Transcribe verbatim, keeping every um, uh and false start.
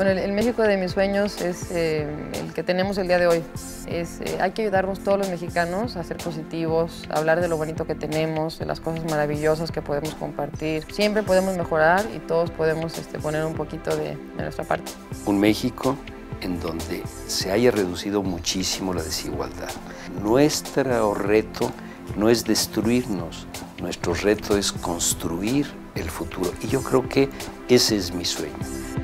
Bueno, el, el México de mis sueños es eh, el que tenemos el día de hoy. Es, eh, hay que ayudarnos todos los mexicanos a ser positivos, a hablar de lo bonito que tenemos, de las cosas maravillosas que podemos compartir. Siempre podemos mejorar y todos podemos este, poner un poquito de, de nuestra parte. Un México en donde se haya reducido muchísimo la desigualdad. Nuestro reto no es destruirnos, nuestro reto es construir el futuro. Y yo creo que ese es mi sueño.